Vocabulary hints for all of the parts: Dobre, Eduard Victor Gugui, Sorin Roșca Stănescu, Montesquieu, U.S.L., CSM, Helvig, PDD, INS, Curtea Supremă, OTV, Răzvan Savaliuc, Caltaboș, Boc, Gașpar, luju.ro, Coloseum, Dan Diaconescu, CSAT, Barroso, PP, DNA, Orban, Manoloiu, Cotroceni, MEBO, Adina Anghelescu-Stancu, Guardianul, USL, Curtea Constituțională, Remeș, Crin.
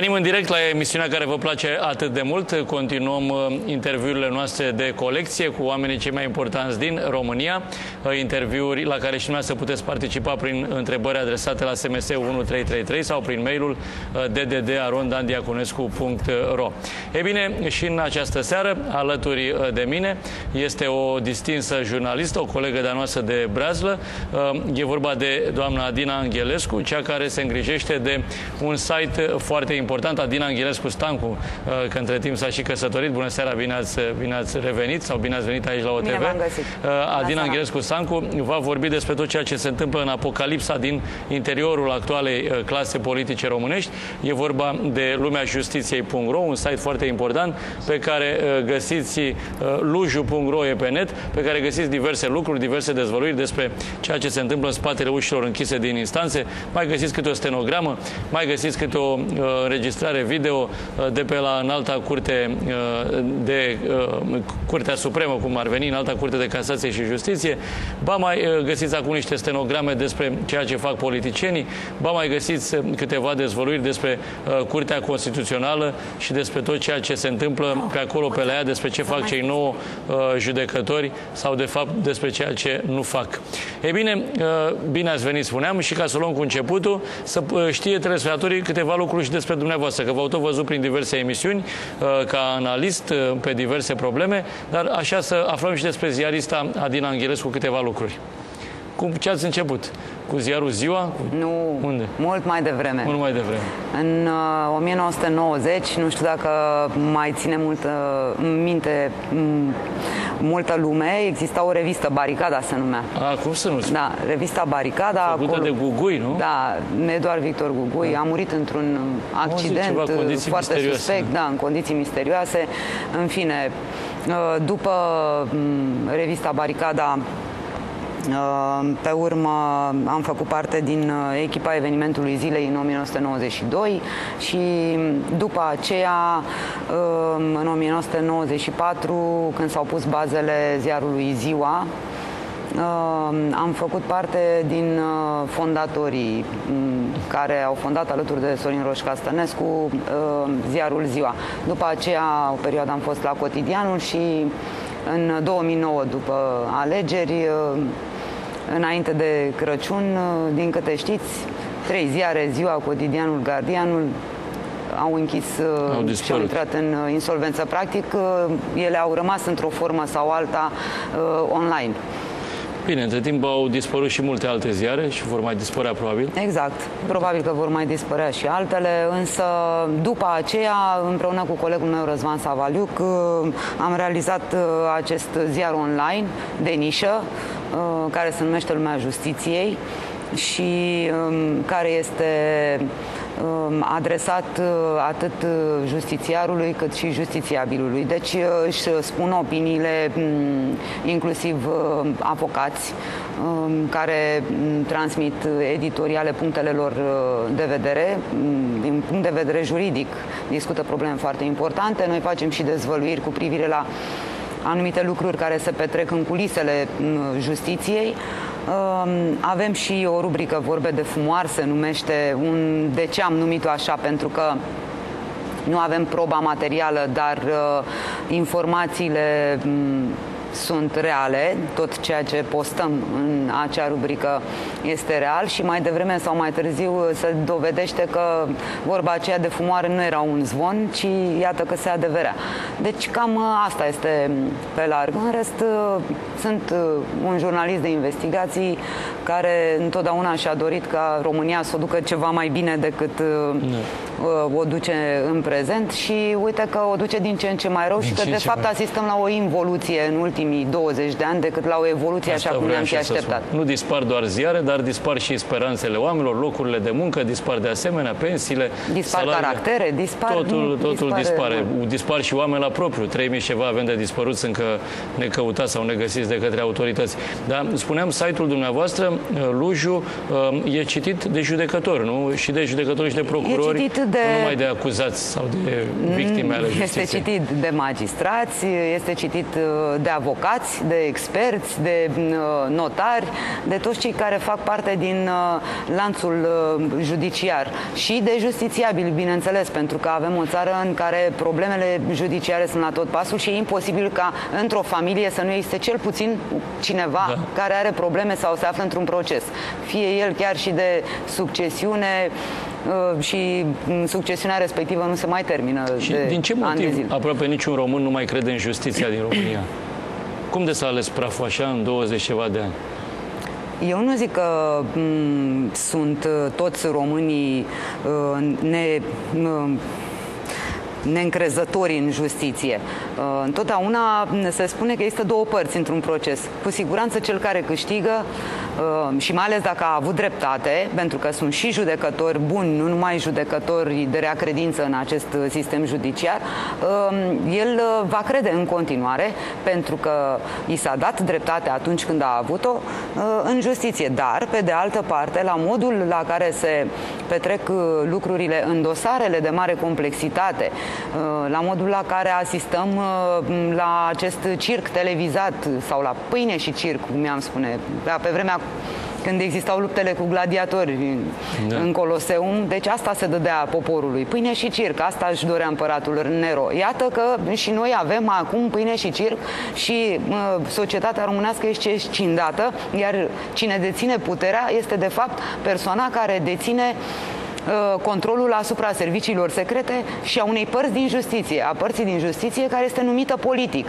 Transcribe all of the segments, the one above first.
Revenim în direct la emisiunea care vă place atât de mult. Continuăm interviurile noastre de colecție cu oamenii cei mai importanți din România. Interviuri la care și dumneavoastră puteți participa prin întrebări adresate la SMS 1333 sau prin mailul ddd@dandiaconescu.ro. E bine, și în această seară, alături de mine, este o distinsă jurnalistă, o colegă de-a noastră de Brazlă. E vorba de doamna Adina Anghelescu, cea care se îngrijește de un site foarte important, Adina Anghelescu-Stancu, că între timp s-a și căsătorit. Bună seara, bine ați revenit sau bine ați venit aici la OTV. Bine v-am găsit. Adina Anghelescu-Stancu va vorbi despre tot ceea ce se întâmplă în apocalipsa din interiorul actualei clase politice românești. E vorba de lumeajustitiei.ro, un site foarte important pe care găsiți, luju.ro e pe net, pe care găsiți diverse lucruri, diverse dezvăluiri despre ceea ce se întâmplă în spatele ușilor închise din instanțe. Mai găsiți câte o stenogramă, mai găsiți câte o înregistrare video de pe la înalta curte, de Curtea Supremă, cum ar veni, înalta Curte de Casație și Justiție. Ba mai găsiți acum niște stenograme despre ceea ce fac politicienii, ba mai găsiți câteva dezvăluiri despre Curtea Constituțională și despre tot ceea ce se întâmplă pe acolo, pe la ea, despre ce fac cei 9 judecători sau, de fapt, despre ceea ce nu fac. Ei bine, bine ați venit, spuneam, și ca să luăm cu începutul, să știe telespectatorii câteva lucruri și despre dumneavoastră, că v-au tot văzut prin diverse emisiuni, ca analist pe diverse probleme, dar așa să aflăm și despre ziarista Adina Anghelescu câteva lucruri. Ce ați început? Cu ziarul Ziua? Nu, unde? Mult mai devreme. Mult mai devreme. În 1990, nu știu dacă mai ține minte multă lume, exista o revistă, Baricada se numea. A, cum să nu? Da, revista Baricada. Făcută de Gugui, nu? Da, Eduard Victor Gugui. Da. A murit într-un accident foarte suspect, da, în condiții misterioase. În fine, după revista Baricada, pe urmă am făcut parte din echipa evenimentului zilei în 1992 și după aceea în 1994, când s-au pus bazele ziarului Ziua, am făcut parte din fondatorii care au fondat alături de Sorin Roșca Stănescu ziarul Ziua. După aceea, o perioadă am fost la Cotidianul și în 2009, după alegeri, înainte de Crăciun, din câte știți, 3 ziare, Ziua, Cotidianul, Guardianul, au închis și au intrat în insolvență. Practic, ele au rămas într-o formă sau alta online. Bine, între timp au dispărut și multe alte ziare și vor mai dispărea probabil. Exact, probabil că vor mai dispărea și altele, însă după aceea, împreună cu colegul meu Răzvan Savaliuc, am realizat acest ziar online de nișă, care se numește Lumea Justiției și care este adresat atât justițiarului cât și justițiabilului. Deci își spun opiniile inclusiv avocați care transmit editoriale, punctele lor de vedere, din punct de vedere juridic, discută probleme foarte importante. Noi facem și dezvăluiri cu privire la anumite lucruri care se petrec în culisele justiției. Avem și o rubrică, Vorbe de fumoar se numește, de ce am numit-o așa, pentru că nu avem proba materială, dar informațiile sunt reale, tot ceea ce postăm în acea rubrică este real și mai devreme sau mai târziu se dovedește că vorba aceea de fumoare nu era un zvon, ci iată că se adeverea. Deci cam asta este pe larg. În rest, sunt un jurnalist de investigații care întotdeauna și-a dorit ca România să o ducă ceva mai bine decât o duce în prezent și uite că o duce din ce în ce mai rău și că de fapt asistăm la o involuție în ultimii 20 de ani decât la o evoluție așa cum ne-am fi așteptat. Nu dispar doar ziare, dar dispar și speranțele oamenilor, locurile de muncă, dispar de asemenea pensiile, dispar caractere, dispar totul dispare. Dispar și oameni la propriu. 3000 ceva avem de dispăruți încă necăutați sau negăsiți de către autorități. Dar spuneam, site-ul dumneavoastră, Luju, e citit de judecători, nu? Și de judecători și de procurori. E citit Nu numai de acuzați sau de victime ale justiției. Este citit de magistrați, este citit de avocați, de experți, de notari, de toți cei care fac parte din lanțul judiciar și de justițiabili, bineînțeles, pentru că avem o țară în care problemele judiciare sunt la tot pasul și e imposibil ca într-o familie să nu existe cel puțin cineva care are probleme sau se află într-un proces. Fie el chiar și de succesiune, și succesiunea respectivă nu se mai termină de din ce motiv aproape niciun român nu mai crede în justiția din România? Cum de s-a ales praful așa în 20 ceva de ani? Eu nu zic că sunt toți românii neîncrezători în justiție. Întotdeauna se spune că există două părți într-un proces. Cu siguranță cel care câștigă și mai ales dacă a avut dreptate, pentru că sunt și judecători buni, nu numai judecători de rea credință în acest sistem judiciar, el va crede în continuare, pentru că i s-a dat dreptate atunci când a avut-o în justiție. Dar, pe de altă parte, la modul la care se petrec lucrurile în dosarele de mare complexitate, la modul la care asistăm la acest circ televizat sau la pâine și circ, cum i-am spune, pe vremea când existau luptele cu gladiatori în Coloseum, deci asta se dădea poporului, pâine și circ, asta își dorea împăratul Nero. Iată că și noi avem acum pâine și circ și societatea românească este scindată, iar cine deține puterea este de fapt persoana care deține controlul asupra serviciilor secrete și a unei părți din justiție, a părții din justiție care este numită politic.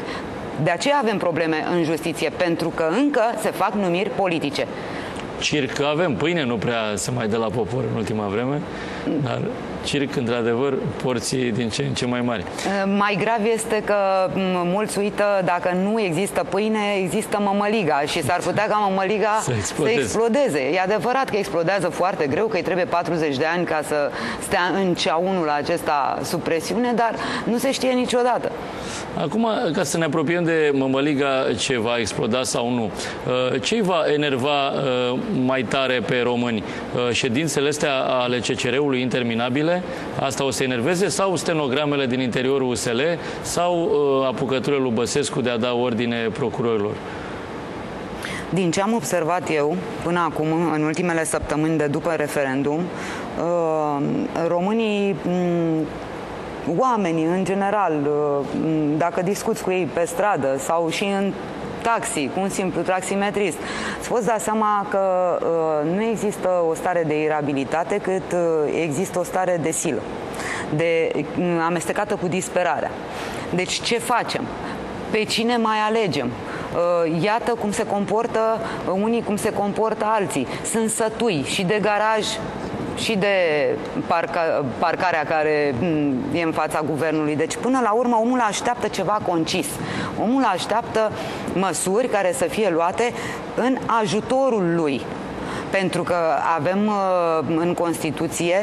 De aceea avem probleme în justiție, pentru că încă se fac numiri politice. Circ avem, pâine nu prea se mai dă la popor în ultima vreme, dar circ, într-adevăr, porții din ce în ce mai mari. Mai grav este că mulți uită, dacă nu există pâine, există mămăliga și s-ar putea ca mămăliga să explodeze. E adevărat că explodează foarte greu, că îi trebuie 40 de ani ca să stea în ceaunul acesta sub presiune, dar nu se știe niciodată. Acum, ca să ne apropiem de mămăliga ce va exploda sau nu, ce va enerva mai tare pe români? Ședințele astea ale CCR-ului interminabile, asta o să enerveze, sau stenogramele din interiorul U.S.L. sau apucăturile lui Băsescu de a da ordine procurorilor? Din ce am observat eu până acum, în ultimele săptămâni de după referendum, românii, oamenii în general, dacă discuți cu ei pe stradă sau și în taxi, cu un simplu taximetrist, îți poți da seama că nu există o stare de irabilitate, cât există o stare de silă, amestecată cu disperarea. Deci ce facem? Pe cine mai alegem? Iată cum se comportă unii, cum se comportă alții. Sunt sătui și de garaj, și de parcarea care e în fața guvernului. Deci, până la urmă, omul așteaptă ceva concis. Omul așteaptă măsuri care să fie luate în ajutorul lui. Pentru că avem în Constituție,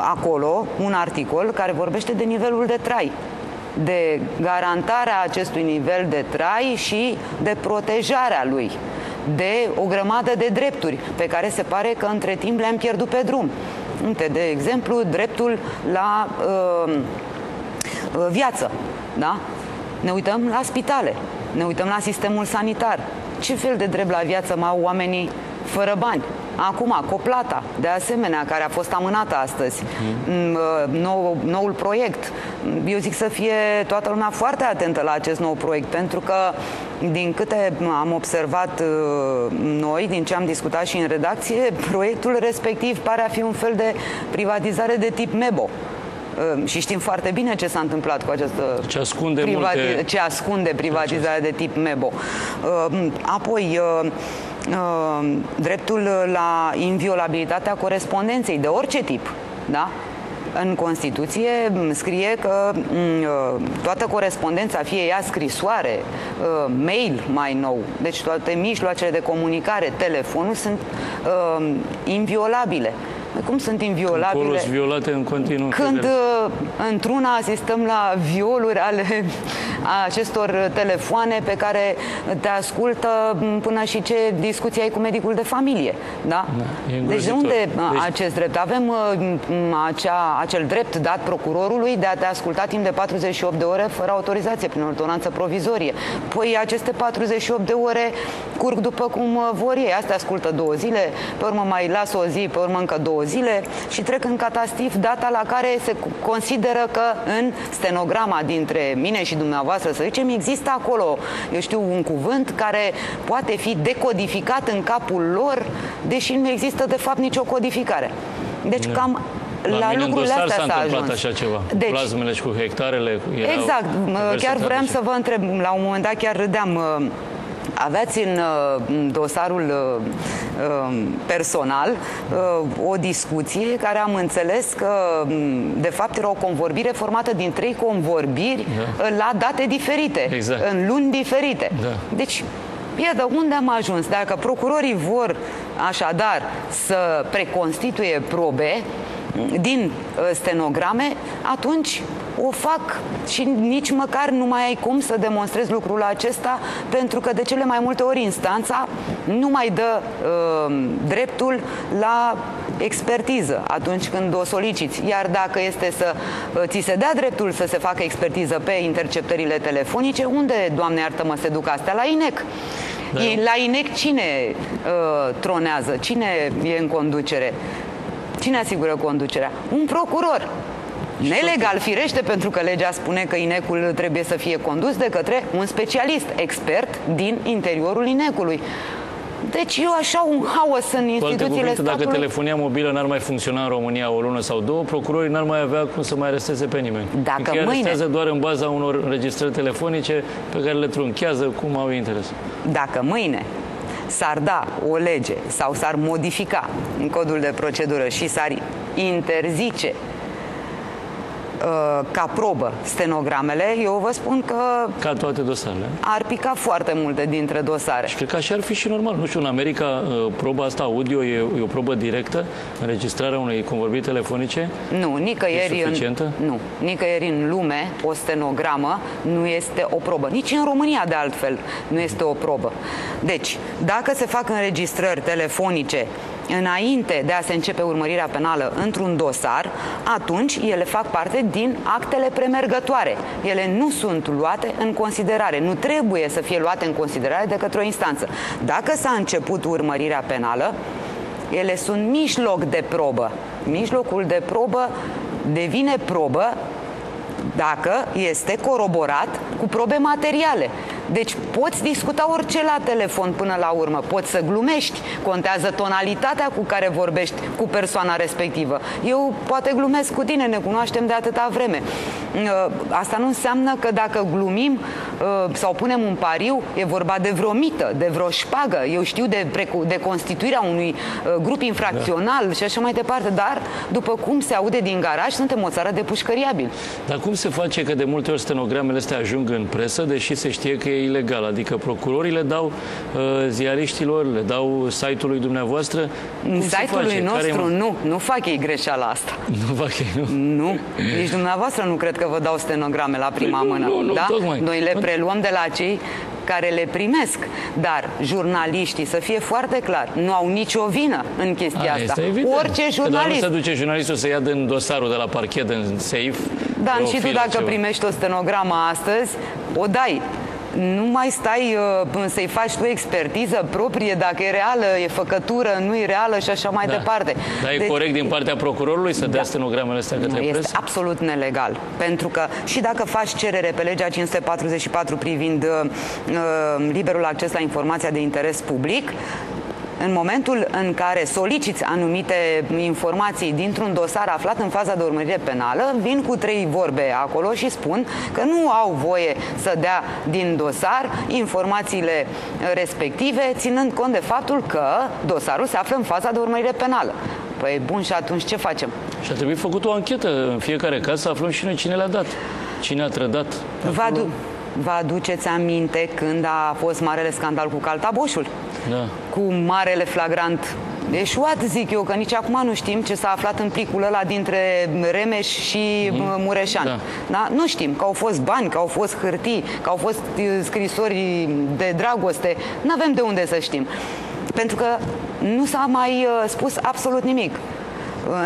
acolo, un articol care vorbește de nivelul de trai, de garantarea acestui nivel de trai și de protejarea lui, de o grămadă de drepturi pe care se pare că între timp le-am pierdut pe drum. De exemplu, dreptul la viață. Da? Ne uităm la spitale, ne uităm la sistemul sanitar. Ce fel de drept la viață mai au oamenii fără bani? Acum, coplata, de asemenea, care a fost amânată astăzi, noul proiect. Eu zic să fie toată lumea foarte atentă la acest nou proiect, pentru că, din câte am observat noi, din ce am discutat și în redacție, proiectul respectiv pare a fi un fel de privatizare de tip MEBO. Și știm foarte bine ce s-a întâmplat cu această ce ascunde privatizarea de tip MEBO. Apoi, dreptul la inviolabilitatea corespondenței de orice tip, da? În Constituție scrie că toată corespondența, fie ea scrisoare, mail mai nou, deci toate mijloacele de comunicare, telefonul, sunt inviolabile. Cum sunt inviolabile? Acolo sunt violate în continuu. Când într-una asistăm la violuri ale acestor telefoane pe care te ascultă până și ce discuții ai cu medicul de familie. Da? Deci de unde acest drept? Avem acel drept dat procurorului de a te asculta timp de 48 de ore fără autorizație, prin ordonanță provizorie. Păi aceste 48 de ore curg după cum vor ei. Astea ascultă 2 zile, pe urmă mai lasă o zi, pe urmă încă 2 zile și trec în catastif data la care se consideră că în stenograma dintre mine și dumneavoastră, să zicem, există acolo, eu știu, un cuvânt care poate fi decodificat în capul lor, deși nu există de fapt nicio codificare. Deci cam... La lucrurile astea s-a întâmplat așa ceva. Deci, plasmele și cu hectarele erau... Exact. Chiar vreau să vă întreb. La un moment dat chiar râdeam. Aveați în dosarul personal o discuție care am înțeles că de fapt era o convorbire formată din 3 convorbiri, da, la date diferite, exact, în luni diferite. Da. Deci, iată, unde am ajuns? Dacă procurorii vor așadar să preconstituie probe din stenograme, atunci o fac și nici măcar nu mai ai cum să demonstrezi lucrul acesta, pentru că de cele mai multe ori instanța nu mai dă dreptul la expertiză atunci când o soliciți. Iar dacă este să ți se dea dreptul să se facă expertiză pe interceptările telefonice, unde, Doamne iartă-mă, se duc astea? La INEC. Da. La INEC cine tronează? Cine e în conducere? Cine asigură conducerea? Un procuror. Nelegal, firește, pentru că legea spune că INEC-ul trebuie să fie condus de către un specialist, expert din interiorul INEC-ului. Deci eu așa un haos în instituțiile statului. Dacă telefonia mobilă n-ar mai funcționa în România o lună sau două, procurorii n-ar mai avea cum să mai aresteze pe nimeni. Dacă mâine... arestează doar în baza unor înregistrări telefonice pe care le trunchează cum au interes. Dacă mâine s-ar da o lege sau s-ar modifica în codul de procedură și s-ar interzice ca probă stenogramele, eu vă spun că... Ca toate dosarele. Ar pica foarte multe dintre dosare. Și cred că așa ar fi și normal. Nu știu, în America proba asta audio e o probă directă, înregistrarea unei convorbiri telefonice? Nu, nicăieri în lume o stenogramă nu este o probă. Nici în România, de altfel, nu este o probă. Deci, dacă se fac înregistrări telefonice înainte de a se începe urmărirea penală într-un dosar, atunci ele fac parte din actele premergătoare. Ele nu sunt luate în considerare, nu trebuie să fie luate în considerare de către o instanță. Dacă s-a început urmărirea penală, ele sunt mijloc de probă. Mijlocul de probă devine probă dacă este coroborat cu probe materiale. Deci poți discuta orice la telefon până la urmă, poți să glumești, contează tonalitatea cu care vorbești cu persoana respectivă. Eu poate glumesc cu tine, ne cunoaștem de atâta vreme. Asta nu înseamnă că dacă glumim sau punem un pariu, e vorba de vreo mită, de vreo șpagă, eu știu, de constituirea unui grup infracțional, da, și așa mai departe, dar după cum se aude din garaj, suntem o țară de pușcăriabili. Dar cum se face că de multe ori stenogramele astea ajung în presă, deși se știe că e ilegal? Adică procurorii le dau ziariștilor, le dau site-ului dumneavoastră. Site-ului nostru nu fac ei greșeala asta. Nu fac ei, nu? Nu. Nici dumneavoastră nu cred că vă dau stenograme la prima mână. Nu, da? Noi le preluăm de la cei care le primesc. Dar jurnaliștii, să fie foarte clar, nu au nicio vină în chestia asta. Orice jurnalist. Că nu se duce jurnalistul să ia din dosarul de la parchet în safe. Da, și tu dacă primești o stenogramă astăzi, o dai. Nu mai stai să-i faci tu expertiză proprie, dacă e reală, e făcătură, nu e reală și așa mai departe. Dar e corect din partea procurorului să dea stenogramele astea către presă? Este absolut nelegal. Pentru că și dacă faci cerere pe legea 544 privind liberul acces la informația de interes public, în momentul în care soliciți anumite informații dintr-un dosar aflat în faza de urmărire penală, vin cu 3 vorbe acolo și spun că nu au voie să dea din dosar informațiile respective, ținând cont de faptul că dosarul se află în faza de urmărire penală. Păi bun, și atunci ce facem? Și a trebuit făcut o anchetă în fiecare caz să aflăm și noi cine le-a dat, cine a trădat. Vă aduceți aminte când a fost marele scandal cu Caltaboșul? Da. Cu marele flagrant eșuat, zic eu, că nici acum nu știm ce s-a aflat în plicul ăla dintre Remeș și Mureșan. Da. Da? Nu știm că au fost bani, că au fost hârtii, că au fost scrisori de dragoste. Nu avem de unde să știm. Pentru că nu s-a mai spus absolut nimic.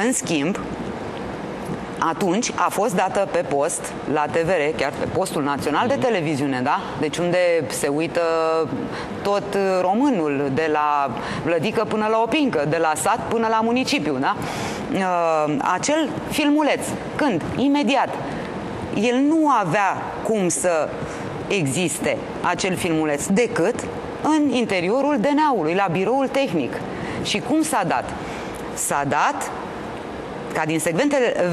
În schimb, atunci a fost dată pe post, la TVR, chiar pe postul național de televiziune, da? Deci unde se uită tot românul, de la Vlădică până la Opincă, de la sat până la municipiu, da? Acel filmuleț, când? Imediat. El nu avea cum să existe, acel filmuleț, decât în interiorul DNA-ului, la biroul tehnic. Și cum s-a dat? S-a dat ca din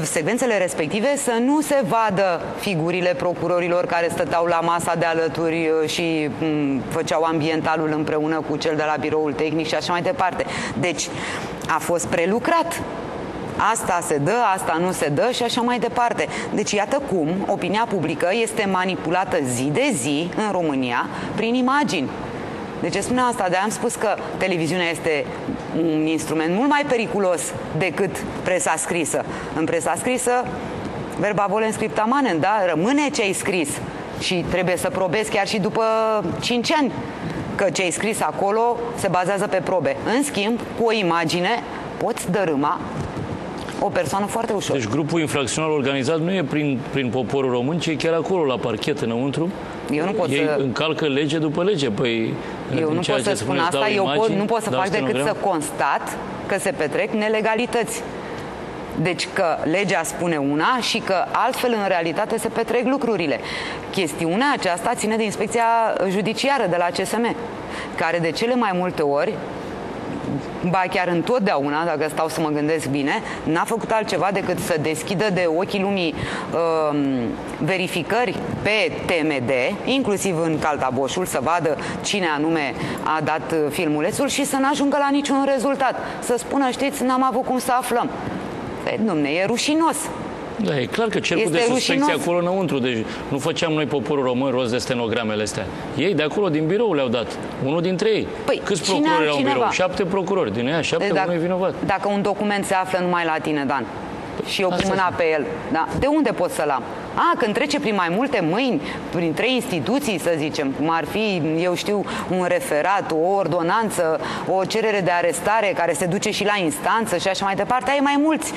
secvențele respective să nu se vadă figurile procurorilor care stăteau la masa de alături și făceau ambientalul împreună cu cel de la biroul tehnic și așa mai departe. Deci a fost prelucrat. Asta se dă, asta nu se dă și așa mai departe. Deci iată cum opinia publică este manipulată zi de zi în România prin imagini. Deci spune asta, de-aia am spus că televiziunea este un instrument mult mai periculos decât presa scrisă. În presa scrisă, verba volem scripta manem, da? Rămâne ce ai scris și trebuie să probezi chiar și după 5 ani că ce ai scris acolo se bazează pe probe. În schimb, cu o imagine poți dărâma o persoană foarte ușor. Deci grupul infracțional organizat nu e prin poporul român, ci e chiar acolo, la parchet, înăuntru. Eu nu pot să... încalcă lege după lege. Păi, eu nu pot să spun asta, nu pot să fac decât să constat că se petrec nelegalități. Deci că legea spune una și că altfel în realitate se petrec lucrurile. Chestiunea aceasta ține de inspecția judiciară de la CSM, care de cele mai multe ori, ba chiar întotdeauna, dacă stau să mă gândesc bine, n-a făcut altceva decât să deschidă de ochii lumii verificări pe TMD, inclusiv în Caltaboșul, să vadă cine anume a dat filmulețul și să n-ajungă la niciun rezultat. Să spună, știți, n-am avut cum să aflăm. Păi, dom'le, e rușinos. Da, e clar că cercul de suspecție acolo înăuntru. Deci nu făceam noi, poporul român, rost de stenogramele astea. Ei de acolo, din birou, le-au dat. Unul dintre ei. Păi, câți procurori erau în birou? 7 procurori. Din ea, 7, deci, unul e vinovat. Dacă un document se află numai la tine, Dan, și eu pun mâna pe el, da, de unde pot să-l am? A, când trece prin mai multe mâini, prin 3 instituții, să zicem, cum ar fi, eu știu, un referat, o ordonanță, o cerere de arestare care se duce și la instanță și așa mai departe, ai mai mulți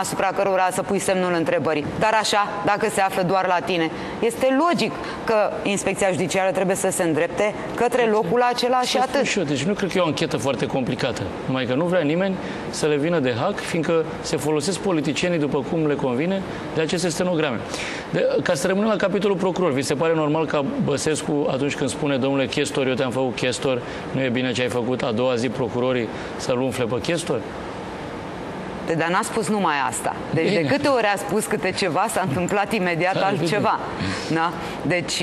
asupra cărora să pui semnul întrebării. Dar așa, dacă se află doar la tine, este logic că inspecția judiciară trebuie să se îndrepte către locul acela și atât. Și eu, deci nu cred că e o anchetă foarte complicată, numai că nu vrea nimeni să le vină de hack, fiindcă se folosesc politicienii după cum le convine de aceste stenograme. Ca să rămânem la capitolul procuror, vi se pare normal ca Băsescu, atunci când spune, domnule chestor, eu te-am făcut chestor, nu e bine ce ai făcut, a doua zi procurorii să-l umfle pe chestor? Dar n-a spus numai asta. Deci bine, de câte ori a spus câte ceva, s-a întâmplat imediat altceva. Da? Deci...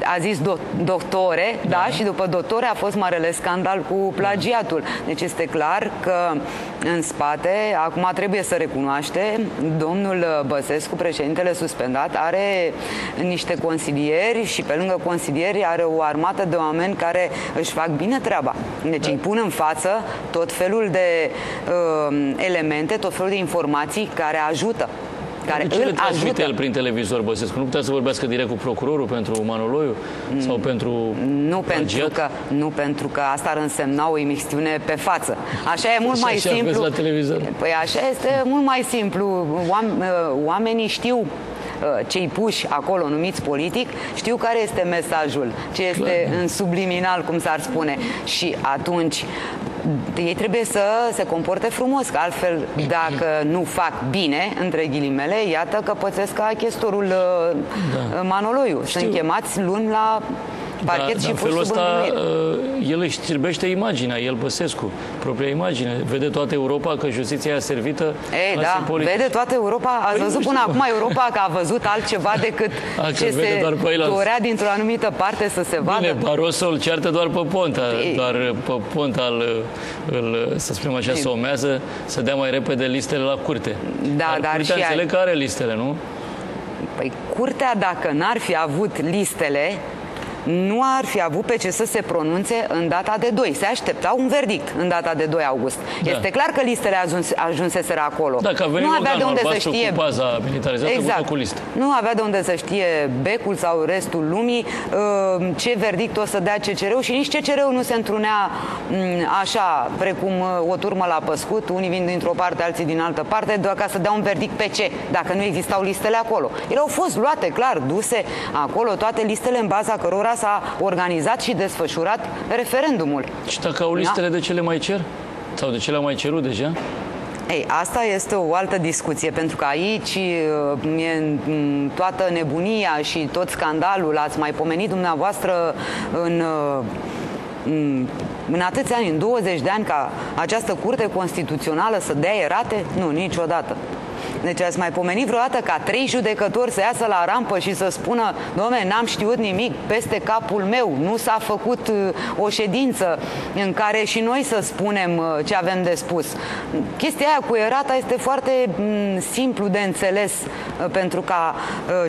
a zis doctore, da. Da, și după doctore a fost marele scandal cu plagiatul. Deci este clar că în spate, acum trebuie să recunoaște, domnul Băsescu, președintele suspendat, are niște consilieri și pe lângă consilieri are o armată de oameni care își fac bine treaba. Deci da, îi pun în față tot felul de elemente, tot felul de informații care ajută. Care ce îl transmite el prin televizor, Băsescu? Nu putea să vorbească direct cu procurorul pentru Manoloiu? Sau pentru... Nu, pentru că asta ar însemna o imixtiune pe față. Așa e mult mai simplu. La televizor. Păi așa este mult mai simplu. Oamenii știu, cei puși acolo numiți politic, știu care este mesajul, ce este în subliminal, cum s-ar spune. Și atunci ei trebuie să se comporte frumos, că altfel, dacă nu fac bine, între ghilimele, iată că pățesc ca chestorul Manoloiu. Sunt chemați luni la parchet și puși sub îndoieli. El își știrbește imaginea, el, Băsescu, propria imagine. Vede toată Europa că justiția e servită. Ei, da, vede toată Europa. Ați văzut până acum Europa că a văzut altceva decât ce se dorea dintr-o anumită parte să se vadă. Bine, Barroso îl ceartă doar pe Ponta. Ei. Doar pe Ponta să spunem așa, se omează să dea mai repede listele la curte. Da, dar și înțeleg că are listele, nu? Păi, curtea, dacă n-ar fi avut listele, nu ar fi avut pe ce să se pronunțe în data de 2. Se așteptau un verdict în data de 2 august. Da. Este clar că listele ajunseseră acolo. Da, nu avea de unde să știe cu baza militarizată, exact. Cu listă. Nu avea de unde să știe becul sau restul lumii ce verdict o să dea CCR-ul și nici CCR-ul nu se întrunea așa, precum o turmă la păscut, unii vin dintr-o parte, alții din altă parte, doar ca să dea un verdict pe ce, dacă nu existau listele acolo. Ele au fost luate, clar, duse acolo toate listele în baza cărora s-a organizat și desfășurat referendumul. Și dacă au listele, de ce le mai cer? Sau de ce le-au mai cerut deja? Ei, asta este o altă discuție, pentru că aici e toată nebunia și tot scandalul. Ați mai pomenit dumneavoastră în atâția ani, în 20 de ani, ca această Curte Constituțională să dea erate? Nu, niciodată. Deci ați mai pomenit vreodată ca 3 judecători să iasă la rampă și să spună: dom'le, n-am știut nimic, peste capul meu, nu s-a făcut o ședință în care și noi să spunem ce avem de spus. Chestia aia cu erata este foarte simplu de înțeles, pentru ca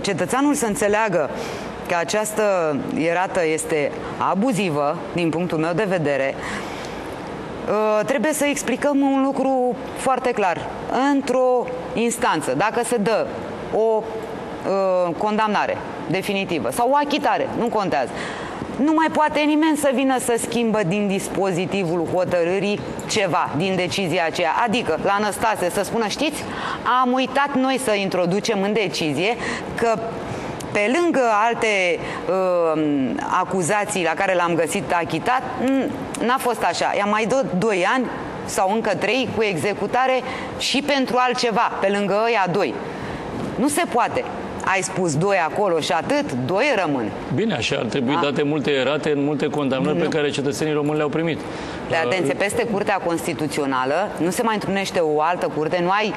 cetățeanul să înțeleagă că această erată este abuzivă, din punctul meu de vedere. Trebuie să explicăm un lucru foarte clar. Într-o instanță, dacă se dă o condamnare definitivă sau o achitare, nu contează, nu mai poate nimeni să vină să schimbă din dispozitivul hotărârii ceva, din decizia aceea. Adică, la Năstase să spună: știți, am uitat noi să introducem în decizie că pe lângă alte acuzații la care l-am găsit achitat, n-a fost așa. I-am mai dat 2 ani sau încă 3 cu executare și pentru altceva, pe lângă ăia 2. Nu se poate. Ai spus 2 acolo și atât, 2 rămân. Bine, așa ar trebui date multe erate în multe condamnări pe care cetățenii români le-au primit. Dar atenție, peste Curtea Constituțională nu se mai întrunește o altă curte, nu ai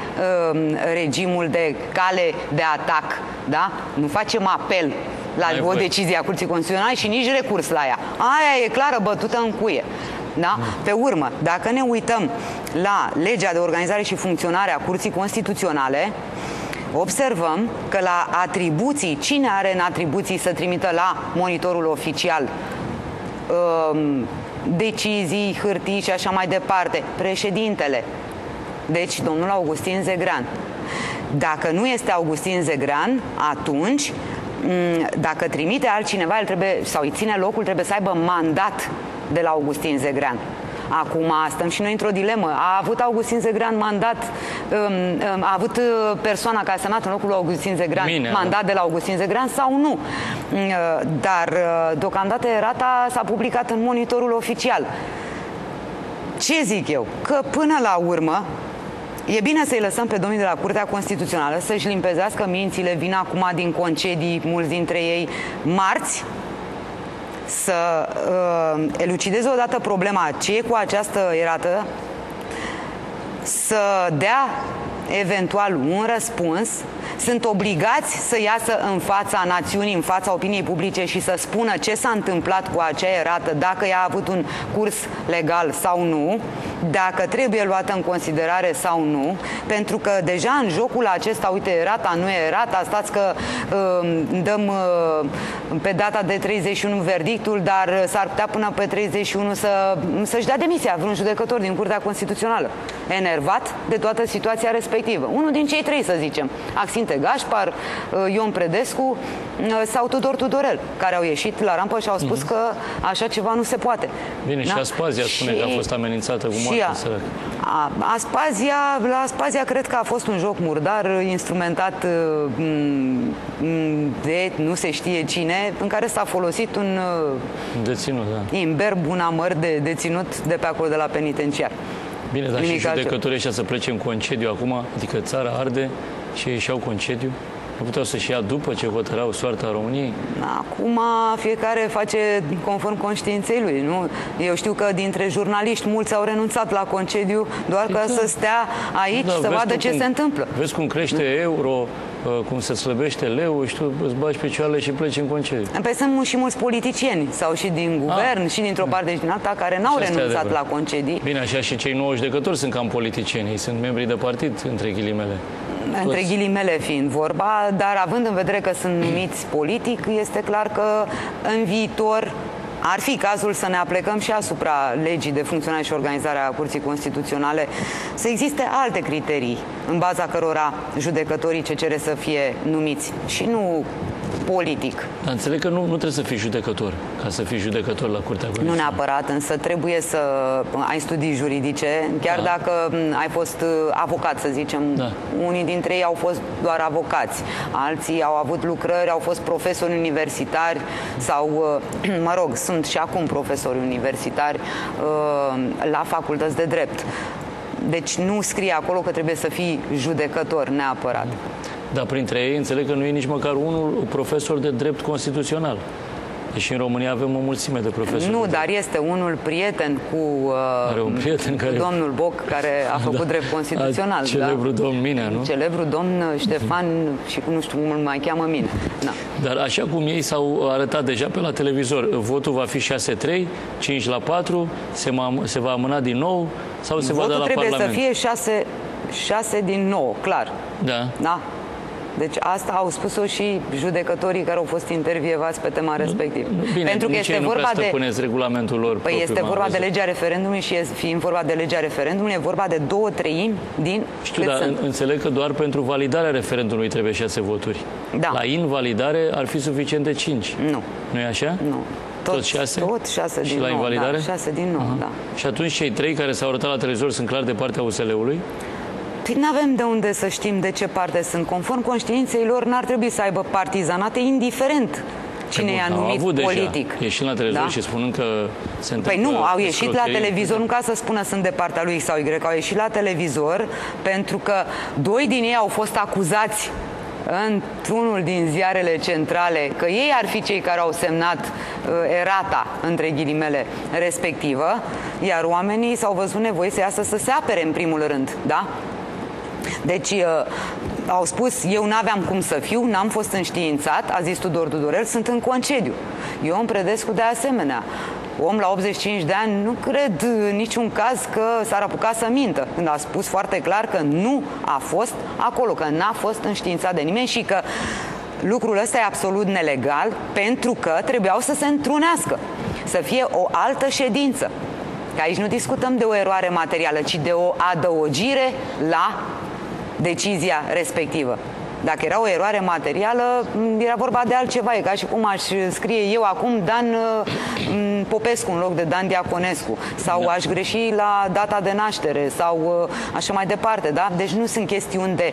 regimul de cale de atac, da? Nu facem apel la o decizie a Curții Constituționale și nici recurs la ea. Aia e clară, bătută în cuie. Da? Pe urmă, dacă ne uităm la legea de organizare și funcționare a Curții Constituționale, observăm că la atribuții, cine are în atribuții să trimită la monitorul oficial decizii, hârtii și așa mai departe? Președintele. Deci, domnul Augustin Zegrean. Dacă nu este Augustin Zegrean, atunci, dacă trimite altcineva, el trebuie, sau îi ține locul, trebuie să aibă mandat de la Augustin Zegrean. Acum stăm și noi într-o dilemă. A avut Augustin Zegrean mandat, a avut persoana care a semnat în locul lui Augustin Zegrean mandat de la Augustin Zegrean sau nu? Dar deocamdată erata s-a publicat în monitorul oficial. Ce zic eu? Că până la urmă e bine să-i lăsăm pe domnii de la Curtea Constituțională să-și limpezească mințile, vin acum din concedii, mulți dintre ei, marți, să elucideze odată problema ce e cu această erată, să dea eventual un răspuns. Sunt obligați să iasă în fața națiunii, în fața opiniei publice și să spună ce s-a întâmplat cu acea erată, dacă ea a avut un curs legal sau nu, dacă trebuie luată în considerare sau nu, pentru că deja în jocul acesta, uite, erata, nu erata, stați că dăm pe data de 31 verdictul, dar s-ar putea până pe 31 să-și dea demisia vreun judecător din Curtea Constituțională, enervat de toată situația respectivă. Unul din cei 3, să zicem, Gașpar, Ion Predescu sau Tudor Tudorel, care au ieșit la rampă și au spus că așa ceva nu se poate. Bine, și Aspazia spune că a fost amenințată cu moartea. La Aspazia cred că a fost un joc murdar instrumentat de nu se știe cine, în care s-a folosit un deținut, imberb, un amăr de deținut de pe acolo, de la penitenciar. Bine, dar și judecătorii ăștia să plece în concediu acum, adică țara arde și ei și-au concediu. Nu puteau să-și ia după ce hotărau soarta României? Acum fiecare face conform conștiinței lui, nu? Eu știu că dintre jurnaliști mulți au renunțat la concediu doar ca să stea aici să vadă ce se întâmplă. Vezi cum crește euro, cum se slăbește leu, și tu îți bagi picioarele și pleci în concediu. Păi sunt și mulți politicieni, sau și din guvern, și dintr-o parte și din alta, care n-au renunțat la concedii. Bine, așa și cei 9 judecători sunt cam politicieni, ei sunt membri de partid, între ghilimele. între ghilimele fiind vorba, dar având în vedere că sunt numiți politic, este clar că în viitor ar fi cazul să ne aplecăm și asupra legii de funcționare și organizare a Curții Constituționale, să existe alte criterii în baza cărora judecătorii CCR să fie numiți și nu politic. Dar înțeleg că nu trebuie să fii judecător ca să fii judecător la Curtea Constituțională. Nu neapărat, însă trebuie să ai studii juridice, chiar dacă ai fost avocat, să zicem. Da. Unii dintre ei au fost doar avocați, alții au avut lucrări, au fost profesori universitari sau, mă rog, sunt și acum profesori universitari la facultăți de drept. Deci nu scrie acolo că trebuie să fii judecător neapărat. Dar printre ei înțeleg că nu e nici măcar unul profesor de drept constituțional. Deci în România avem o mulțime de profesori. Nu, dar este unul prieten cu domnul Boc, care a făcut drept constituțional. Celebrul domn Minea, nu? Celebrul domn Ștefan și nu știu cum îl mai cheamă Minea. Dar așa cum ei s-au arătat deja pe la televizor, votul va fi 6-3, 5-4, se va amâna din nou sau se va da la Parlament? Votul trebuie să fie 6 din 9, clar. Da. Da. Deci asta au spus-o și judecătorii care au fost intervievați pe tema respectivă. Bine, pentru că este vorba de regulamentul lor. Păi este vorba de legea referendumului și fiind vorba de legea referendumului, e vorba de 2/3 din... Știu, dar înțeleg că doar pentru validarea referendumului trebuie 6 voturi. Da. La invalidare ar fi suficient de 5. Nu. Nu e așa? Nu. Tot 6? Tot 6 din 9. Și la invalidare? 6 din 9, da. Și atunci cei 3 care s-au arătat la televizor sunt clar de partea U.S.L.-ului? Nu avem de unde să știm de ce parte sunt. Conform conștiinței lor, n-ar trebui să aibă partizanate, indiferent cine e numit politic. Ieșind la televizor și spunând că se întâmplă... Păi nu, au ieșit la televizor, nu ca să spună sunt de partea lui X sau Y, au ieșit la televizor pentru că 2 din ei au fost acuzați într-unul din ziarele centrale că ei ar fi cei care au semnat erata, între ghilimele, respectivă, iar oamenii s-au văzut nevoiți să iasă să se apere în primul rând, da? Deci au spus, eu n-aveam cum să fiu, n-am fost înștiințat, a zis Tudor Tudorel, sunt în concediu. Ion Predescu de asemenea, om la 85 de ani, nu cred în niciun caz că s-ar apuca să mintă, când a spus foarte clar că nu a fost acolo, că n-a fost înștiințat de nimeni și că lucrul ăsta e absolut nelegal pentru că trebuiau să se întrunească, să fie o altă ședință. Că aici nu discutăm de o eroare materială, ci de o adăugire la decizia respectivă. Dacă era o eroare materială, era vorba de altceva. E ca și cum aș scrie eu acum Dan Popescu în loc de Dan Diaconescu. Sau aș greși la data de naștere sau așa mai departe. Da? Deci nu sunt chestiuni de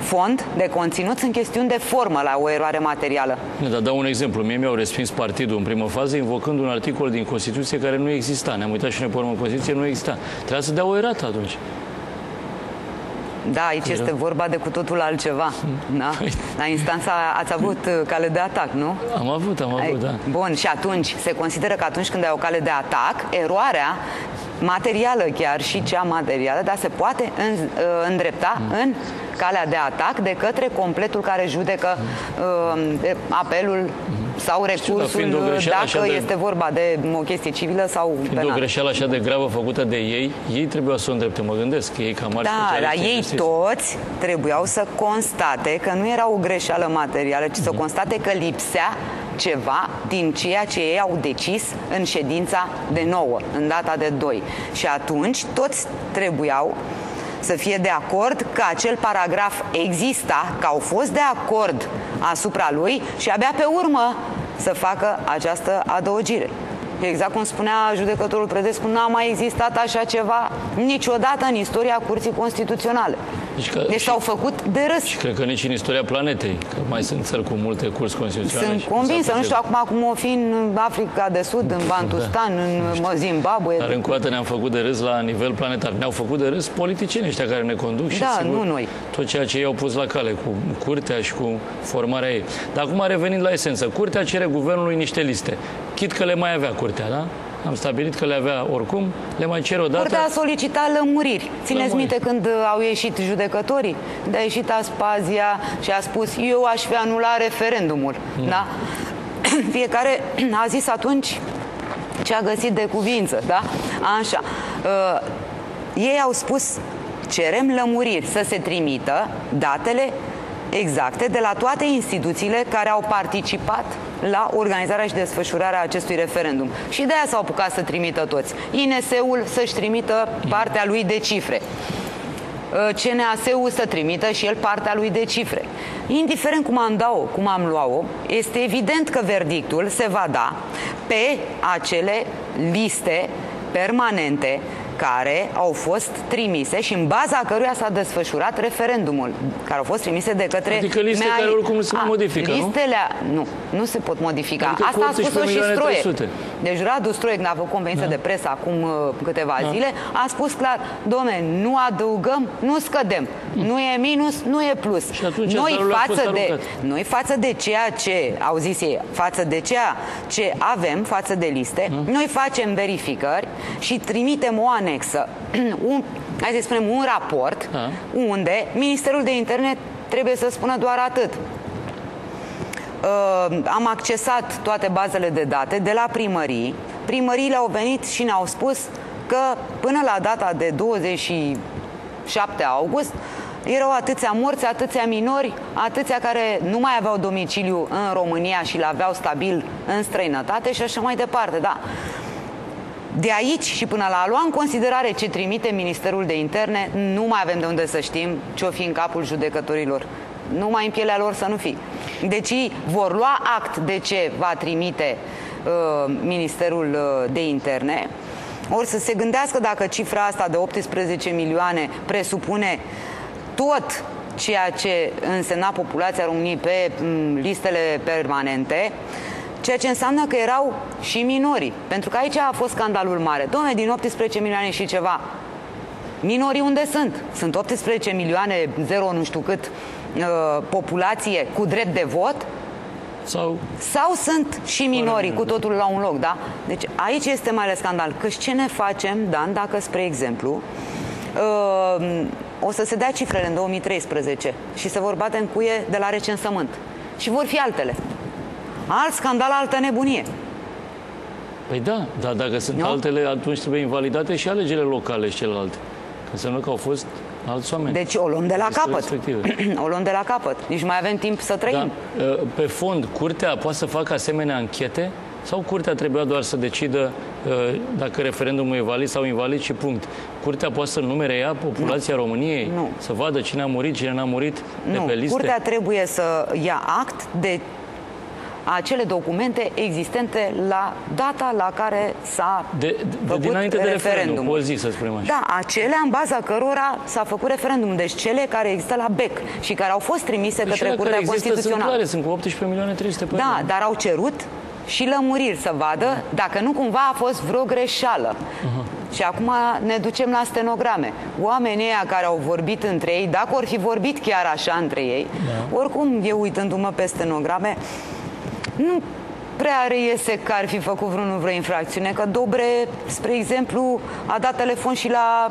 fond, de conținut, sunt chestiuni de formă la o eroare materială. Da, dau un exemplu. Mie mi-au respins partidul în primă fază invocând un articol din Constituție care nu exista. Ne-am uitat și ne pornim în Constituție, nu exista. Trebuia să dea o erată atunci. Da, aici este vorba de cu totul altceva. Da? La instanța ați avut cale de atac, nu? Am avut, da. Bun, și atunci se consideră că atunci când ai o cale de atac, eroarea materială chiar și cea materială, dar se poate îndrepta în calea de atac de către completul care judecă apelul sau recursul, dacă este vorba de o chestie civilă sau penală. Fiind o greșeală așa de gravă făcută de ei, ei trebuia să o îndrepte, mă gândesc, ei ca mari specialiști. Da, dar ei toți trebuiau să constate că nu era o greșeală materială, ci să constate că lipsea ceva din ceea ce ei au decis în ședința de 9, în data de 2. Și atunci toți trebuiau să fie de acord că acel paragraf exista, că au fost de acord asupra lui și abia pe urmă să facă această adăugire. Exact cum spunea judecătorul Predescu, n-a mai existat așa ceva niciodată în istoria Curții Constituționale. Deci s-au făcut de râs. Și cred că nici în istoria planetei, că mai sunt țări cu multe curți constituționale. Sunt convinsă, nu știu acum cum o fi în Africa de Sud, în Bantustan, în Zimbabwe. Dar încă o dată ne-am făcut de râs la nivel planetar. Ne-au făcut de râs politicienii ăștia care ne conduc și sigur, nu noi. Tot ceea ce ei au pus la cale cu curtea și cu formarea ei. Dar acum revenind la esență, curtea cere guvernului niște liste. Chit că le mai avea curtea, da? Am stabilit că le avea oricum, le mai cer odată. Curtea a solicitat lămuriri. Țineți minte când au ieșit judecătorii? Când a ieșit Aspazia și a spus, eu aș fi anulat referendumul. Da? Fiecare a zis atunci ce a găsit de cuvință. Da? Așa. Ei au spus, cerem lămuriri să se trimită datele exacte de la toate instituțiile care au participat la organizarea și desfășurarea acestui referendum. Și de aia s-au apucat să trimită toți. INS-ul să-și trimită partea lui de cifre. CNAS-ul să trimită și el partea lui de cifre. Indiferent cum am dat-o, cum am luat-o, este evident că verdictul se va da pe acele liste permanente care au fost trimise și în baza căruia s-a desfășurat referendumul, care au fost trimise de către... Adică liste care oricum se modifică, listele, nu? Nu, nu se pot modifica. Adică asta a spus-o și Stroiec. Deci Radu Stroiec, a avut conferință de presă acum câteva zile, a spus clar, dom'le, nu adăugăm, nu scădem. Nu e minus, nu e plus. Și noi față de ceea ce au zis ei, față de ceea ce avem, față de liste, noi facem verificări și trimitem o anexă, hai să spunem un raport, unde Ministerul de Interne trebuie să spună doar atât. Am accesat toate bazele de date de la primării. Primăriile au venit și ne-au spus că până la data de 27 august erau atâția morți, atâția minori, atâția care nu mai aveau domiciliu în România și l-aveau stabil în străinătate și așa mai departe, da. De aici și până la a lua în considerare ce trimite Ministerul de Interne, nu mai avem de unde să știm ce-o fi în capul judecătorilor. Numai în pielea lor să nu fi. Deci vor lua act de ce va trimite Ministerul de Interne. Ori să se gândească dacă cifra asta de 18 milioane presupune tot ceea ce însemna populația României pe listele permanente, ceea ce înseamnă că erau și minorii. Pentru că aici a fost scandalul mare. Doamne, din 18 milioane și ceva, minorii unde sunt? Sunt 18 milioane, 0 nu știu cât, populație cu drept de vot? Sau sunt și minorii cu totul la un loc, da? Deci aici este mare scandal. Că ce ne facem, Dan, dacă, spre exemplu, o să se dea cifrele în 2013 și se vor bate în cuie de la recensământ. Și vor fi altele. Alt scandal, altă nebunie. Păi da, dar dacă sunt altele, atunci trebuie invalidate și alegerile locale și celelalte. Că înseamnă că au fost alți oameni. Deci o luăm de la capăt. O luăm de la capăt. Nici mai avem timp să trăim. Da. Pe fond, Curtea poate să facă asemenea anchete? Sau Curtea trebuia doar să decidă dacă referendumul e valid sau invalid și punct? Curtea poate să numere ea populația României? Nu. Să vadă cine a murit, cine n-a murit de pe liste? Curtea trebuie să ia act de acele documente existente la data la care s-a făcut dinainte de referendum. O zi, să spunem așa. Da, acelea în baza cărora s-a făcut referendum. Deci cele care există la BEC și care au fost trimise către Curtea Constituțională. Sunt clare, sunt cu 18.300.000. Da, dar au cerut și lămuriri să vadă dacă nu cumva a fost vreo greșeală. Și acum ne ducem la stenograme. Oamenii ăia care au vorbit între ei, dacă or fi vorbit chiar așa între ei, oricum, eu uitându-mă pe stenograme, nu prea reiese că ar fi făcut vreo infracțiune, că Dobre, spre exemplu, a dat telefon și la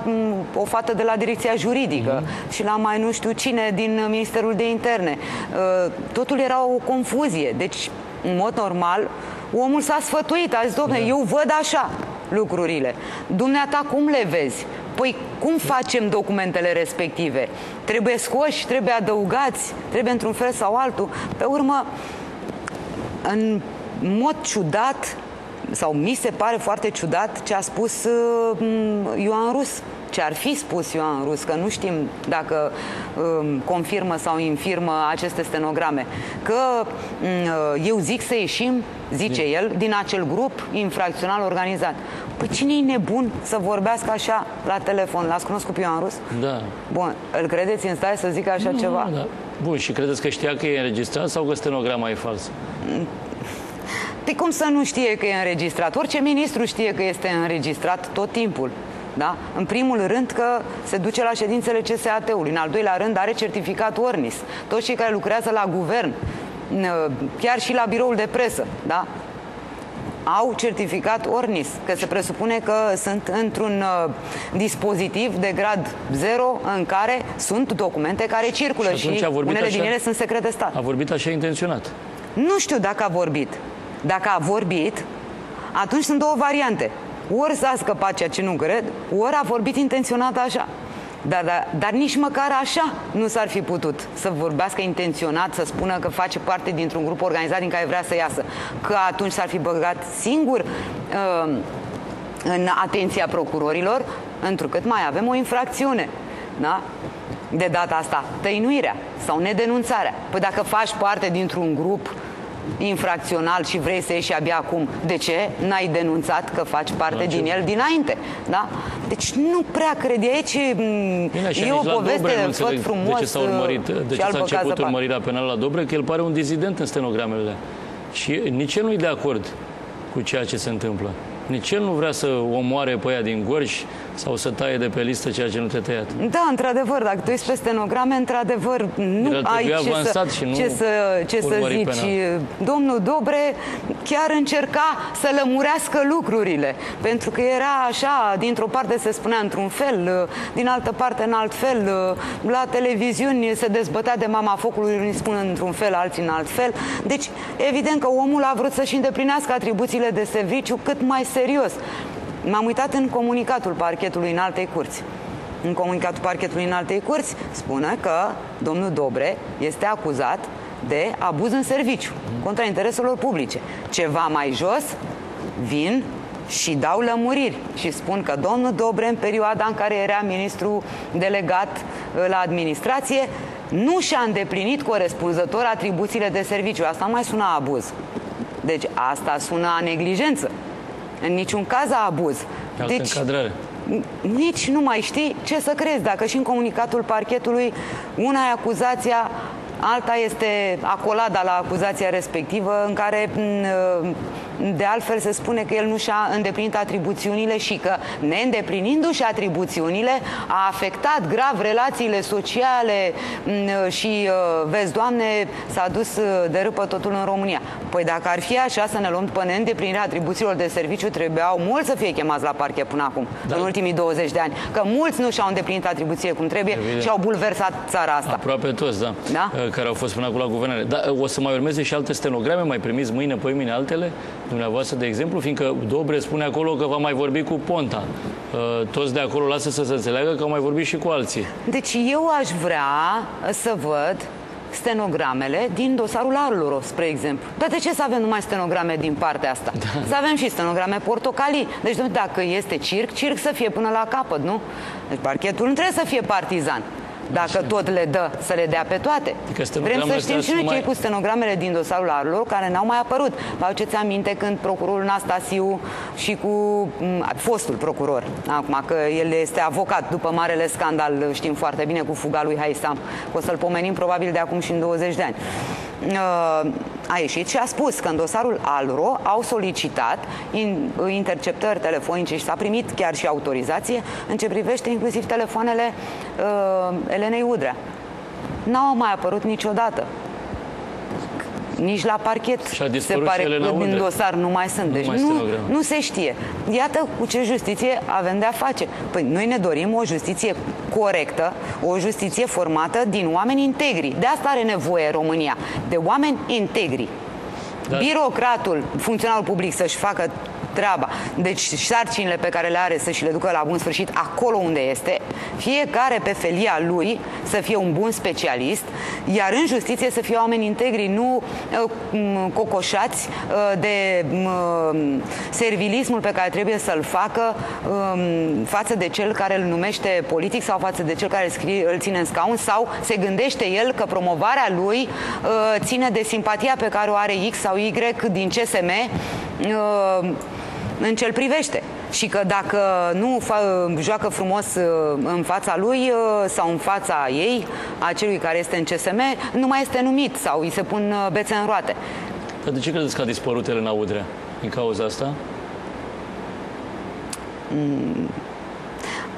o fată de la direcția juridică și la mai nu știu cine din Ministerul de Interne. Totul era o confuzie. Deci, în mod normal, omul s-a sfătuit. A zis, dom'le, eu văd așa lucrurile. Dumneata, cum le vezi? Păi, cum facem documentele respective? Trebuie scoși, trebuie adăugați, trebuie într-un fel sau altul. Pe urmă, în mod ciudat, sau mi se pare foarte ciudat ce a spus Ioan Rus, ce ar fi spus Ioan Rus, că nu știm dacă confirmă sau infirmă aceste stenograme, că eu zic să ieșim, zice el, din acel grup infracțional organizat. Păi cine-i nebun să vorbească așa la telefon? L-ați cunoscut pe Ioan Rus? Da. Bun, îl credeți în stare să zică așa ceva? Da. Bun, și credeți că știa că e înregistrat sau că stenograma e falsă? De cum să nu știe că e înregistrat? Orice ministru știe că este înregistrat tot timpul. Da? În primul rând că se duce la ședințele CSAT-ului. În al doilea rând are certificat ORNIS. Toți cei care lucrează la guvern, chiar și la biroul de presă, da? Au certificat ORNIS, că se presupune că sunt într-un dispozitiv de grad 0 în care sunt documente care circulă și unele din ele sunt secret de stat. A vorbit așa intenționat? Nu știu dacă a vorbit. Dacă a vorbit, atunci sunt două variante. Ori s-a scăpat, ceea ce nu cred, ori a vorbit intenționat așa. Dar nici măcar așa nu s-ar fi putut să vorbească intenționat, să spună că face parte dintr-un grup organizat din care vrea să iasă. Că atunci s-ar fi băgat singur în atenția procurorilor, întrucât mai avem o infracțiune. Da? De data asta, tăinuirea sau nedenunțarea. Păi dacă faci parte dintr-un grup infracțional și vrei să ieși abia acum, de ce n-ai denunțat că faci parte din el dinainte? Da? Deci nu prea cred. Aici e o poveste de făt frumos. De ce s-a început urmărirea penală la Dobre? Că el pare un dizident în stenogramele. Și nici el nu-i de acord cu ceea ce se întâmplă. Nici el nu vrea să omoare pe aia din Gorj sau să taie de pe listă ceea ce nu te tăiat. Da, într-adevăr, dacă tu ești pe stenograme, într-adevăr, nu ai ce să zici. Penal. Domnul Dobre chiar încerca să lămurească lucrurile, pentru că era așa, dintr-o parte se spunea într-un fel, din altă parte în alt fel, la televiziuni se dezbătea de mama focului, unii spun într-un fel, alții în alt fel. Deci, evident că omul a vrut să-și îndeplinească atribuțiile de serviciu cât mai serios. M-am uitat în comunicatul parchetului în altei curți. În comunicatul parchetului în altei curți spune că domnul Dobre este acuzat de abuz în serviciu, contra intereselor publice. Ceva mai jos vin și dau lămuriri și spun că domnul Dobre, în perioada în care era ministru delegat la administrație, nu și-a îndeplinit corespunzător atribuțiile de serviciu. Asta mai sună abuz. Deci asta sună a neglijență. În niciun caz a abuz. Deci, nici nu mai știi ce să crezi. Dacă și în comunicatul parchetului una e acuzația, alta este acolada la acuzația respectivă, în care de altfel se spune că el nu și-a îndeplinit atribuțiunile și că, neîndeplinindu-și atribuțiunile, a afectat grav relațiile sociale și, vezi, Doamne, s-a dus de râpă totul în România. Păi dacă ar fi așa, să ne luăm după neîndeplinirea atribuțiilor de serviciu, trebuiau mulți să fie chemați la parchet până acum, în ultimii 20 de ani. Că mulți nu și-au îndeplinit atribuțiile cum trebuie și au bulversat țara asta. Aproape toți, da? Care au fost până acum la guvernare. Dar o să mai urmeze și alte stenograme, mai primiți mâine, poimine altele? Dumneavoastră, de exemplu, fiindcă Dobre spune acolo că va mai vorbi cu Ponta. Toți de acolo lasă să se înțeleagă că au mai vorbit și cu alții. Deci eu aș vrea să văd stenogramele din dosarul Arluro, spre exemplu. Dar de ce să avem numai stenograme din partea asta? Da. Să avem și stenograme portocalii. Deci dacă este circ, circ să fie până la capăt, nu? Deci parchetul nu trebuie să fie partizan. Dacă tot le dă, să le dea pe toate. Vrem să știm și noi ce e cu stenogramele din dosarul Arlor, care n-au mai apărut. Vă aduceți aminte când procurorul Nastasiu și cu fostul procuror, acum că el este avocat după marele scandal, știm foarte bine, cu fuga lui Haisam, o să-l pomenim probabil de acum și în 20 de ani. A ieșit și a spus că în dosarul Alro au solicitat interceptări telefonice și s-a primit chiar și autorizație în ce privește inclusiv telefoanele Elenei Udrea. N-au mai apărut niciodată. Nici la parchet se pare că din dosar nu mai sunt. Deci nu se știe. Iată cu ce justiție avem de-a face. Păi noi ne dorim o justiție corectă, o justiție formată din oameni integri. De asta are nevoie România, de oameni integri. Dar birocratul, funcționarul public să-și facă treaba. Deci sarcinile pe care le are să-și le ducă la bun sfârșit acolo unde este, fiecare pe felia lui să fie un bun specialist, iar în justiție să fie oameni integri, nu cocoșați de servilismul pe care trebuie să-l facă față de cel care îl numește politic sau față de cel care îl ține în scaun sau se gândește el că promovarea lui ține de simpatia pe care o are X sau Y din CSM în ce-l privește și că dacă nu joacă frumos în fața lui sau în fața ei, a celui care este în CSM, nu mai este numit sau îi se pun bețe în roate. Dar de ce credeți că a dispărut Elena Udrea din cauza asta?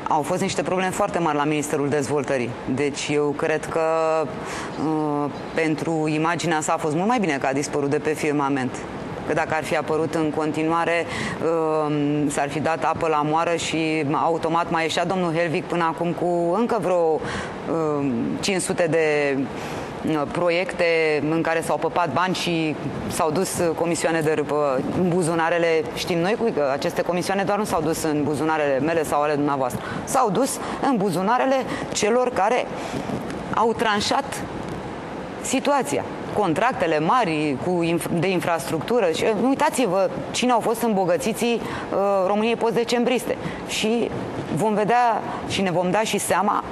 Au fost niște probleme foarte mari la Ministerul Dezvoltării. Deci eu cred că pentru imaginea sa a fost mult mai bine că a dispărut de pe firmament. Că dacă ar fi apărut în continuare, s-ar fi dat apă la moară și automat mai ieșea domnul Helvig până acum cu încă vreo 500 de proiecte în care s-au păpat bani și s-au dus comisioane de râpă în buzunarele, știm noi cui, că aceste comisioane doar nu s-au dus în buzunarele mele sau ale dumneavoastră, s-au dus în buzunarele celor care au tranșat situația. Contractele mari de infrastructură. Și uitați-vă cine au fost îmbogățiții României post-decembriste. Și vom vedea și ne vom da și seama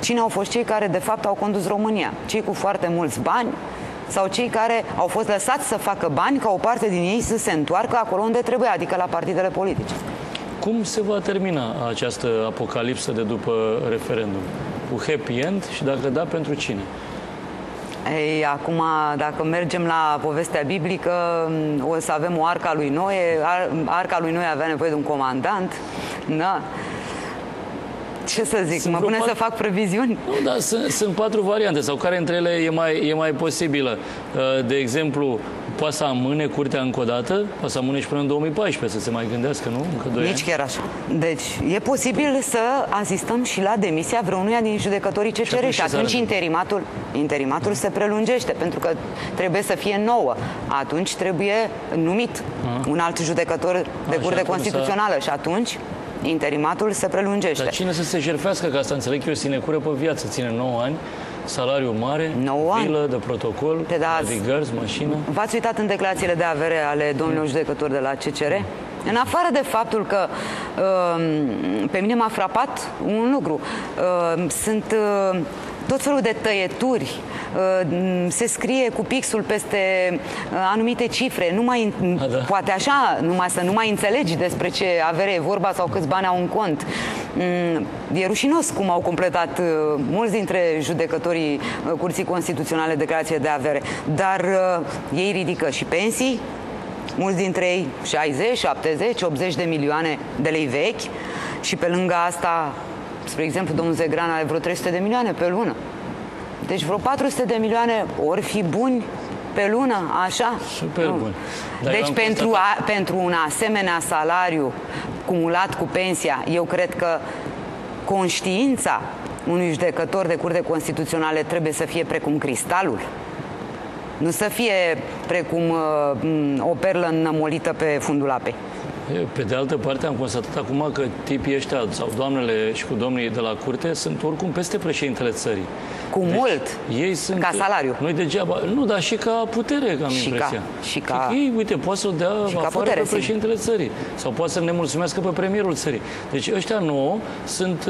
cine au fost cei care de fapt au condus România. Cei cu foarte mulți bani sau cei care au fost lăsați să facă bani ca o parte din ei să se întoarcă acolo unde trebuie, adică la partidele politice. Cum se va termina această apocalipsă de după referendum? Cu happy end și dacă da, pentru cine? Ei, acum, dacă mergem la povestea biblică, o să avem o arca lui Noe. Arca lui Noe avea nevoie de un comandant. Da. Ce să zic? Mă pune să fac previziuni? Nu, dar sunt patru variante. Sau care între ele e mai posibilă? De exemplu, poate să amâne curtea încă o dată? Poate să amâne și până în 2014, să se mai gândească, nu? Încă 2 ani. Nici chiar așa. Deci, e posibil să asistăm și la demisia vreunuia din judecătorii CCR. Și atunci interimatul se prelungește, pentru că trebuie să fie nouă. Atunci trebuie numit un alt judecător de Curte Constituțională. Și atunci interimatul se prelungește. Dar cine să se jertfească, că asta înțeleg eu, sinecură pe viață, ține 9 ani, salariu mare, vilă de protocol, navigări, mașină. V-ați uitat în declarațiile de avere ale domnilor judecători de la CCR? În afară de faptul că pe mine m-a frapat un lucru, sunt tot felul de tăieturi, se scrie cu pixul peste anumite cifre, poate așa, să nu mai înțelegi despre ce avere e vorba sau câți bani au în cont. E rușinos cum au completat mulți dintre judecătorii Curții Constituționale declarație de avere, dar ei ridică și pensii, mulți dintre ei 60, 70, 80 de milioane de lei vechi și pe lângă asta, spre exemplu, domnul Zegrean are vreo 300 de milioane pe lună. Deci vreo 400 de milioane ori fi buni pe lună, așa? Super bun. Deci pentru un asemenea salariu cumulat cu pensia, eu cred că conștiința unui judecător de Curte Constituționale trebuie să fie precum cristalul. Nu să fie precum o perlă înnămolită pe fundul apei. Pe de altă parte, am constatat acum că tipii ăștia, sau doamnele și cu domnii de la curte, sunt oricum peste președintele țării. Cu deci, mult, ei sunt, ca salariu. Nu degeaba, nu, dar și ca putere, am impresia. Ei, uite, poate să-l dea afară pe președintele țării. Sau poate să ne mulțumească pe premierul țării. Deci ăștia nouă sunt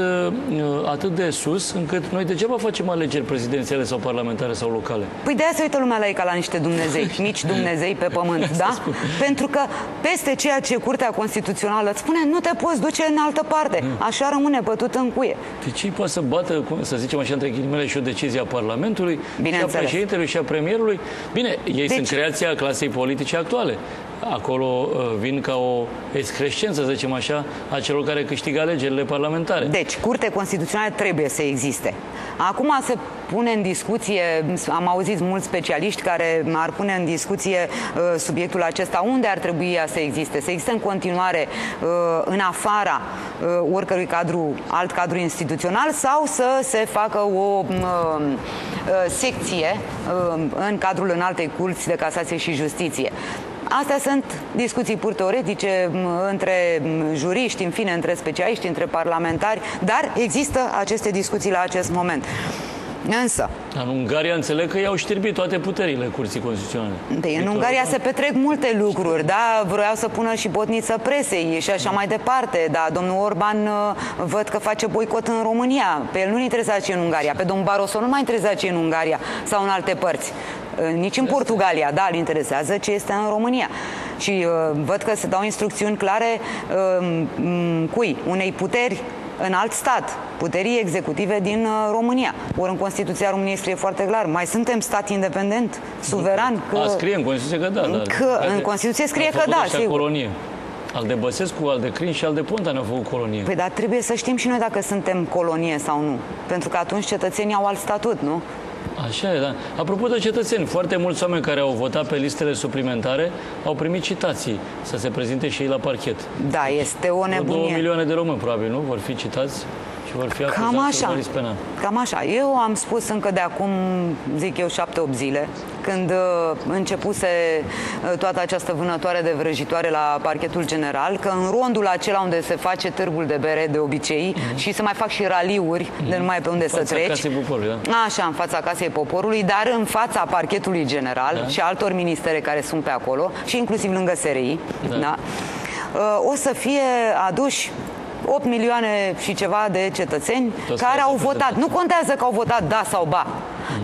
atât de sus, încât noi degeaba facem alegeri prezidențiale sau parlamentare sau locale. Păi de-aia se uită lumea la ei ca la niște dumnezei, mici dumnezei pe pământ, da? Pentru că peste ceea ce curtea Constituțională îți spune, nu te poți duce în altă parte. Așa rămâne bătut în cuie. Deci ei poate să bată, să zicem așa, între ghilimele și o decizie a Parlamentului, și a președintelui și a premierului. Bine, ei sunt creația clasei politice actuale. Acolo vin ca o excrescență, să zicem așa, a celor care câștigă alegerile parlamentare. Deci, Curtea Constituțională trebuie să existe. Acum se pune în discuție, am auzit mulți specialiști care ar pune în discuție subiectul acesta, unde ar trebui ea să existe. Să existe în continuare în afara oricărui alt cadru instituțional sau să se facă o secție în cadrul înaltei curți de casație și justiție. Astea sunt discuții pur teoretice între juriști, în fine, între specialiști, între parlamentari, dar există aceste discuții la acest moment. Însă, în Ungaria înțeleg că i-au știrbit toate puterile Curții Constituționale. În Ungaria se petrec multe lucruri, da? Vreau să pună și botniță presei și așa mai departe, da? Domnul Orban văd că face boicot în România, pe el nu-i interesați în Ungaria, pe domnul Barroso nu mai interesați în Ungaria sau în alte părți. Nici în Portugalia, da, îl interesează ce este în România. Și văd că se dau instrucțiuni clare cui? Unei puteri în alt stat, puterii executive din România. Ori în Constituția României scrie foarte clar, mai suntem stat independent, suveran. Scrie în Constituție că da. În Constituție scrie că da, sigur. Colonie. Al de Băsescu, al de Crin și al de Ponta ne-au făcut colonie. Păi, dar trebuie să știm și noi dacă suntem colonie sau nu. Pentru că atunci cetățenii au alt statut, nu? Așa e, da. Apropo de cetățeni, foarte mulți oameni care au votat pe listele suplimentare au primit citații să se prezinte și ei la parchet. Da, este o nebunie. 2 milioane de români, probabil, nu? Vor fi citați și vor fi acuzați penal. Cam așa. Eu am spus încă de acum, zic eu, 7-8 zile, când începuse toată această vânătoare de vrăjitoare la parchetul general, că în rondul acela unde se face târgul de bere de obicei și se mai fac și raliuri de numai pe unde în fața să treci. Casei Poporului, da? Așa, în fața Casei Poporului, dar în fața parchetului general și altor ministere care sunt pe acolo și inclusiv lângă SRI, o să fie aduși 8 milioane și ceva de cetățeni care au votat. Nu contează că au votat da sau ba.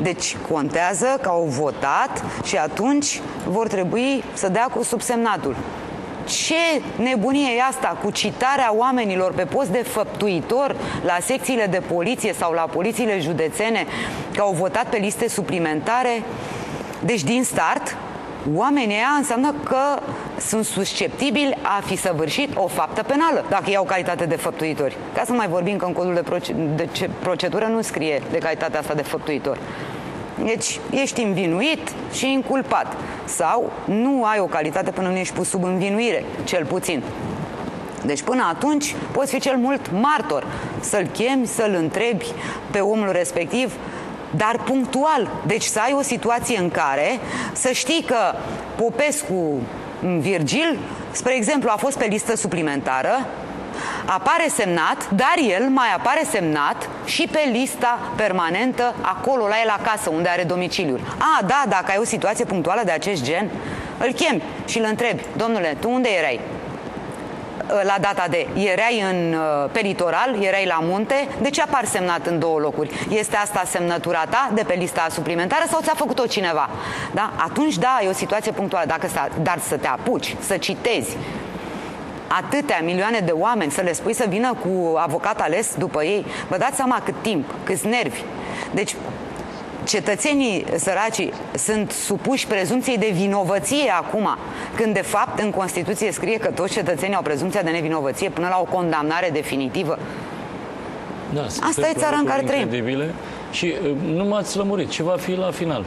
Deci contează că au votat și atunci vor trebui să dea cu subsemnatul. Ce nebunie e asta cu citarea oamenilor pe post de făptuitor la secțiile de poliție sau la polițiile județene că au votat pe liste suplimentare? Deci din start, oamenii aia înseamnă că sunt susceptibili a fi săvârșit o faptă penală, dacă iau calitate de făptuitori. Ca să mai vorbim că în codul de procedură nu scrie de calitatea asta de făptuitor. Deci ești învinuit și inculpat. Sau nu ai o calitate până nu ești pus sub învinuire, cel puțin. Deci până atunci poți fi cel mult martor. Să-l chemi, să-l întrebi pe omul respectiv, dar punctual. Deci să ai o situație în care să știi că Popescu Virgil, spre exemplu, a fost pe listă suplimentară, apare semnat, dar el mai apare semnat și pe lista permanentă acolo, la el acasă, unde are domiciliul. A, da, dacă ai o situație punctuală de acest gen, îl chem și îl întrebi: domnule, tu unde erai la data de? Erai pe litoral, erai la munte, de ce apar semnat în două locuri? Este asta semnătura ta de pe lista suplimentară sau ți-a făcut-o cineva? Da? Atunci, da, e o situație punctuală, dar să te apuci, să citezi atâtea milioane de oameni, să le spui să vină cu avocat ales după ei, vă dați seama cât timp, câți nervi. Deci, cetățenii săraci sunt supuși prezumției de vinovăție acum, când de fapt în Constituție scrie că toți cetățenii au prezumția de nevinovăție până la o condamnare definitivă. Da, asta e țara în care trăim. Și nu m-ați lămurit, ce va fi la final?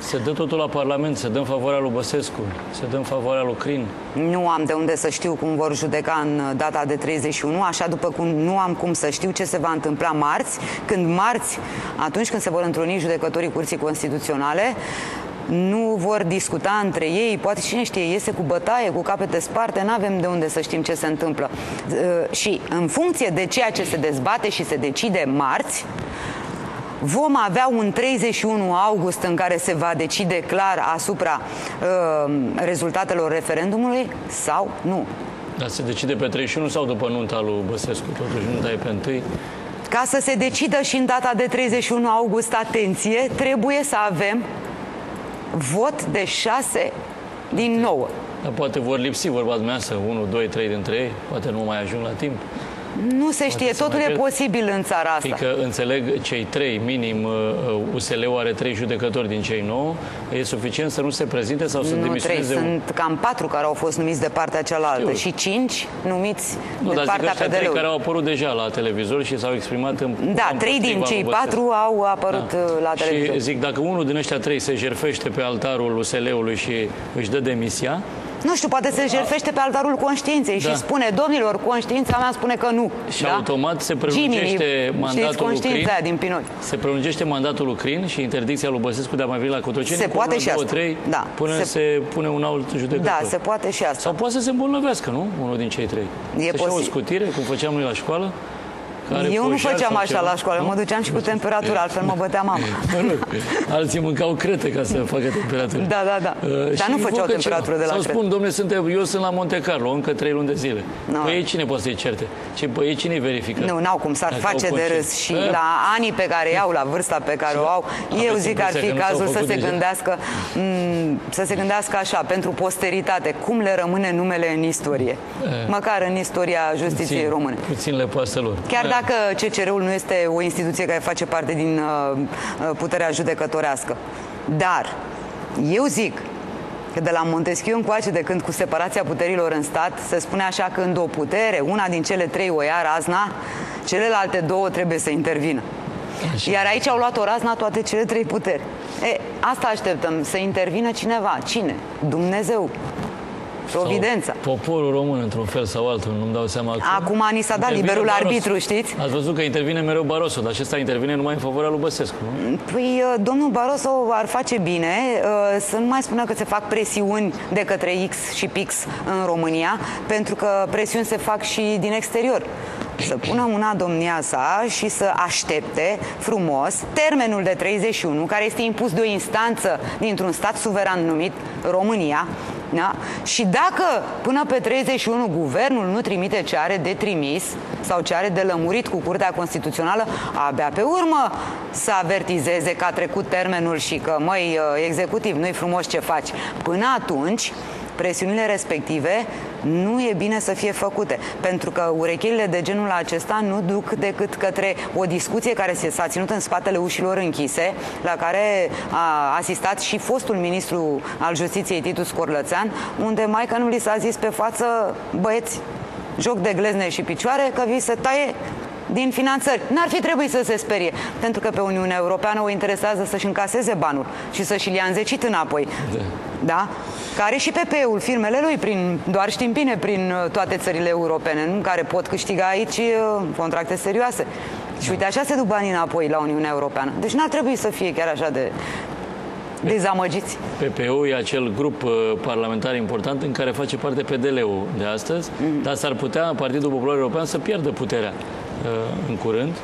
Se dă totul la Parlament, se dă în favoarea lui Băsescu, se dă în favoarea lui Crin. Nu am de unde să știu cum vor judeca în data de 31, așa după cum nu am cum să știu ce se va întâmpla marți, atunci când se vor întruni judecătorii Curții Constituționale, nu vor discuta între ei, poate cine știe, iese cu bătaie, cu capete sparte, n-avem de unde să știm ce se întâmplă. Și în funcție de ceea ce se dezbate și se decide marți, vom avea un 31 august în care se va decide clar asupra rezultatelor referendumului sau nu. Dar se decide pe 31 sau după nunta lui Băsescu? Totuși nunta e pe 1. Ca să se decidă și în data de 31 august, atenție, trebuie să avem vot de 6 din 9. Dar poate vor lipsi, vorba dumneavoastră, 1, 2, 3 dintre ei, poate nu mai ajung la timp. Nu se știe, totul e posibil în țara asta. Adică înțeleg cei 3, minim USL-ul are 3 judecători din cei 9, e suficient să nu se prezinte sau să demisioneze? Nu, 3, sunt cam 4 care au fost numiți de partea cealaltă și 5 numiți de partea PDD-ului. Care au apărut deja la televizor și s-au exprimat în... Da, 3 din cei 4 au apărut la televizor. Și zic, dacă unul din ăștia 3 se jertfește pe altarul USL-ului și își dă demisia... Nu știu, poate se jertfește pe altarul conștiinței și spune: domnilor, conștiința mea spune că nu. Și automat se prelungește mandatul lui Crin, se prelungește mandatul lui Crin și interdicția lui Băsescu de a mai veni la Cotroceni. Se poate și asta. Până se pune un alt judecător. Da, se poate și asta. Sau poate să se îmbolnăvească, nu? Unul din cei 3. E posibil. O scutire, cum făceam noi la școală. Eu nu făceam așa la școală, mă duceam și cu temperatura, altfel mă bătea mama. Alții mâncau crete ca să facă temperatură. Da, da, da. Dar nu făceau temperatură de la crete. Sau spun: domnule, eu sunt la Monte Carlo, încă 3 luni de zile. Păi ei cine poate să-i certe? Păi ei cine-i verifică? Nu, n-au cum, s-ar face de râs. Și la anii pe care i-au, la vârsta pe care o au, eu zic că ar fi cazul să se gândească așa, pentru posteritate, cum le rămâne numele în istorie. Măcar în istoria justiției române. Puțin le pasă lor. Chiar dacă CCR-ul nu este o instituție care face parte din puterea judecătorească. Dar eu zic că de la Montesquieu încoace, de când cu separația puterilor în stat, se spune așa: când o putere, una din cele 3 o ia razna, celelalte 2 trebuie să intervină. Așa. Iar aici au luat o razna toate cele 3 puteri. Asta așteptăm, să intervină cineva. Cine? Dumnezeu. Providența. Poporul român, într-un fel sau altul, nu-mi dau seama. Acum ni s-a dat liberul arbitru, știți? Ați văzut că intervine mereu Barroso, dar acesta intervine numai în favoarea lui Băsescu, nu? Păi, domnul Barroso ar face bine să nu mai spună că se fac presiuni de către X și Pix în România, pentru că presiuni se fac și din exterior. Să pună mâna domnia sa și să aștepte frumos termenul de 31, care este impus de o instanță dintr-un stat suveran numit România. Da? Și dacă până pe 31 guvernul nu trimite ce are de trimis sau ce are de lămurit cu Curtea Constituțională, abia pe urmă să avertizeze că a trecut termenul și că, măi, executiv, nu-i frumos ce faci. Până atunci, presiunile respective nu e bine să fie făcute, pentru că urechile de genul acesta nu duc decât către o discuție care s-a ținut în spatele ușilor închise, la care a asistat și fostul ministru al Justiției Titus Corlățean, unde maica nu li s-a zis pe față: băieți, joc de glezne și picioare, că vi se taie din finanțări. N-ar fi trebuit să se sperie, pentru că pe Uniunea Europeană o interesează să-și încaseze banul și să-și-l ia înzecit înapoi. Da? Care și PP-ul, firmele lui, doar știm bine, prin toate țările europene, în care pot câștiga aici contracte serioase. Și uite, așa se duc banii înapoi la Uniunea Europeană. Deci n-ar trebui să fie chiar așa de dezamăgiți. PP-ul e acel grup parlamentar important în care face parte PDL-ul de astăzi, dar s-ar putea Partidul Popular European să pierdă puterea în curând,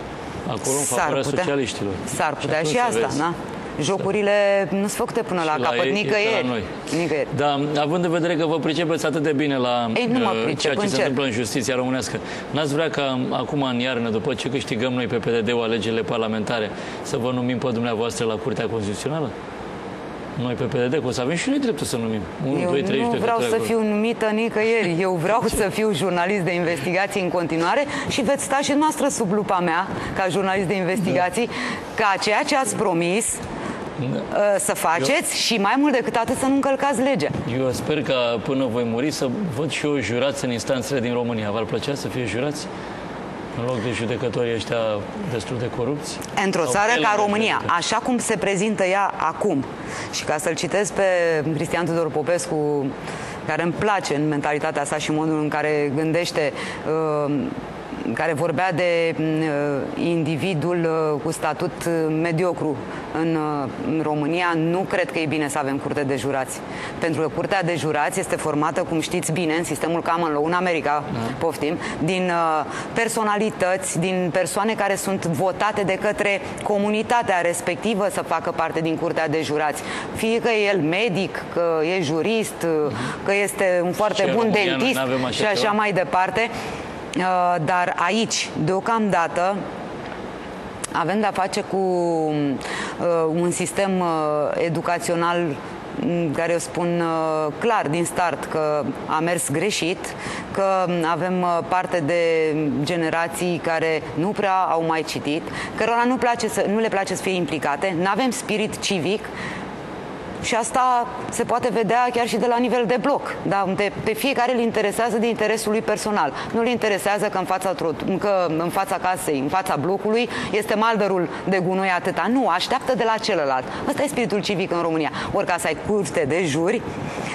acolo în favoarea socialiștilor. S-ar putea și asta, da? Jocurile nu sunt făcute până la capăt, nicăieri. Dar având în vedere că vă pricepeți atât de bine la ceea ce se întâmplă în justiția românească, n-ați vrea ca acum în iarnă, după ce câștigăm noi pe PDD-ul alegerile parlamentare, să vă numim pe dumneavoastră la Curtea Constituțională? Noi pe PDD, că o să avem și noi dreptul să numim. 1, 2, 3, nu vreau să fiu numită nicăieri. Eu vreau să fiu jurnalist de investigații în continuare și veți sta și noastră sub lupa mea, ca jurnalist de investigații, ca ceea ce ați promis să faceți și mai mult decât atât să nu încălcați legea. Eu sper că până voi muri să văd și eu jurați în instanțele din România. V-ar plăcea să fie jurați? În loc de judecătorii ăștia destul de corupți? Într-o țară ca România, așa cum se prezintă ea acum, și ca să-l citesc pe Cristian Tudor Popescu, care îmi place în mentalitatea sa și modul în care gândește, care vorbea de individul cu statut mediocru în România, nu cred că e bine să avem curte de jurați. Pentru că curtea de jurați este formată, cum știți bine, în sistemul common law, în America, poftim, din personalități, din persoane care sunt votate de către comunitatea respectivă să facă parte din curtea de jurați. Fie că e el medic, că e jurist, că este un foarte bun dentist și așa mai departe. Dar aici, deocamdată, avem de-a face cu un sistem educațional care, eu spun clar din start, că a mers greșit, că avem parte de generații care nu prea au mai citit, cărora nu le place să fie implicate, nu avem spirit civic. Și asta se poate vedea chiar și de la nivel de bloc, da? Pe fiecare îl interesează de interesul lui personal. Nu îl interesează că în fața casei, în fața blocului, este maldărul de gunoi atâta. Nu, așteaptă de la celălalt. Ăsta e spiritul civic în România. Ori ca să ai curte de juri,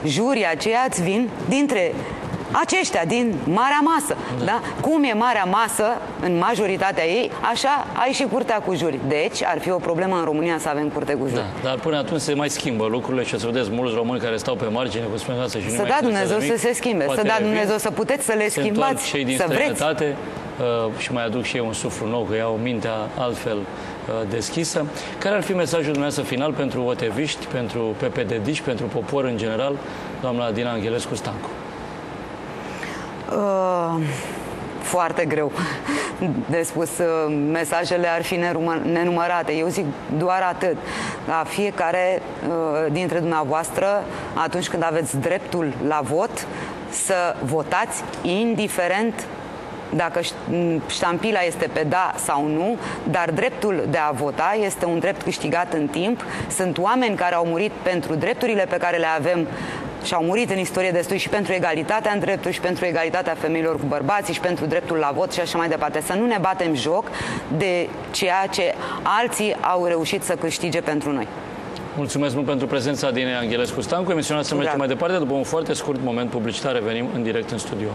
jurii aceia îți vin dintre aceștia, din marea masă. Da? Cum e marea masă în majoritatea ei, așa ai și curtea cu juri. Deci ar fi o problemă în România să avem curte cu juri. Dar până atunci se mai schimbă lucrurile și o să vedeți mulți români care stau pe margine, vă spun asta, și să dea Dumnezeu să se schimbe, să dea Dumnezeu să puteți să le schimbați, cei din străinătate și mai aduc și eu un suflu nou, că iau mintea altfel deschisă. Care ar fi mesajul dumneavoastră final pentru OTV-ști, pentru PPD-ști, pentru popor în general, doamna Adina Anghelescu-Stancu? Foarte greu de spus, mesajele ar fi nenumărate. Eu zic doar atât: la fiecare dintre dumneavoastră, atunci când aveți dreptul la vot, să votați indiferent dacă ștampila este pe da sau nu, dar dreptul de a vota este un drept câștigat în timp. Sunt oameni care au murit pentru drepturile pe care le avem și au murit în istorie destui, și pentru egalitatea în drepturi, și pentru egalitatea femeilor cu bărbații, și pentru dreptul la vot și așa mai departe. Să nu ne batem joc de ceea ce alții au reușit să câștige pentru noi. Mulțumesc mult pentru prezența Adinei Anghelescu-Stancu. Emisiunea se merge mai departe. După un foarte scurt moment publicitar revenim în direct în studio.